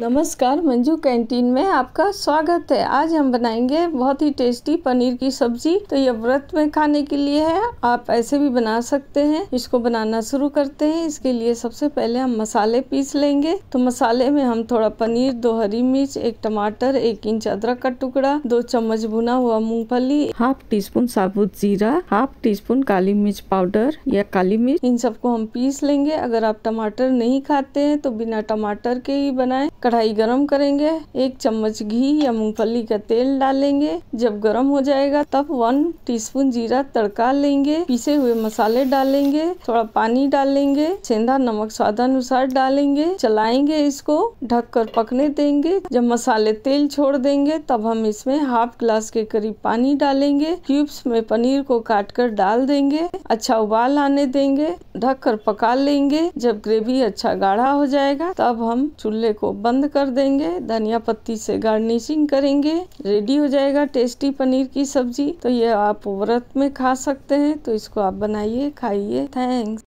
नमस्कार, मंजू कैंटीन में आपका स्वागत है। आज हम बनाएंगे बहुत ही टेस्टी पनीर की सब्जी। तो ये व्रत में खाने के लिए है, आप ऐसे भी बना सकते हैं। इसको बनाना शुरू करते हैं। इसके लिए सबसे पहले हम मसाले पीस लेंगे। तो मसाले में हम थोड़ा पनीर, 2 हरी मिर्च, 1 टमाटर, 1 इंच अदरक का टुकड़ा, 2 चम्मच भुना हुआ मूंगफली, 1/2 टीस्पून साबुत जीरा, 1/2 टीस्पून काली मिर्च पाउडर या काली मिर्च, इन सबको हम पीस लेंगे। अगर आप टमाटर नहीं खाते हैं तो बिना टमाटर के ही बनाए। कढ़ाई गरम करेंगे, 1 चम्मच घी या मूंगफली का तेल डालेंगे। जब गरम हो जाएगा तब 1 टीस्पून जीरा तड़का लेंगे, पीसे हुए मसाले डालेंगे, थोड़ा पानी डालेंगे, सेंधा नमक स्वादानुसार डालेंगे, चलाएंगे, इसको ढककर पकने देंगे। जब मसाले तेल छोड़ देंगे तब हम इसमें 1/2 ग्लास के करीब पानी डालेंगे। क्यूब्स में पनीर को काट कर डाल देंगे, अच्छा उबाल आने देंगे, ढककर पका लेंगे। जब ग्रेवी अच्छा गाढ़ा हो जाएगा तब हम चूल्हे को बंद कर देंगे, धनिया पत्ती से गार्निशिंग करेंगे। रेडी हो जाएगा टेस्टी पनीर की सब्जी। तो ये आप व्रत में खा सकते हैं। तो इसको आप बनाइए, खाइए। थैंक्स।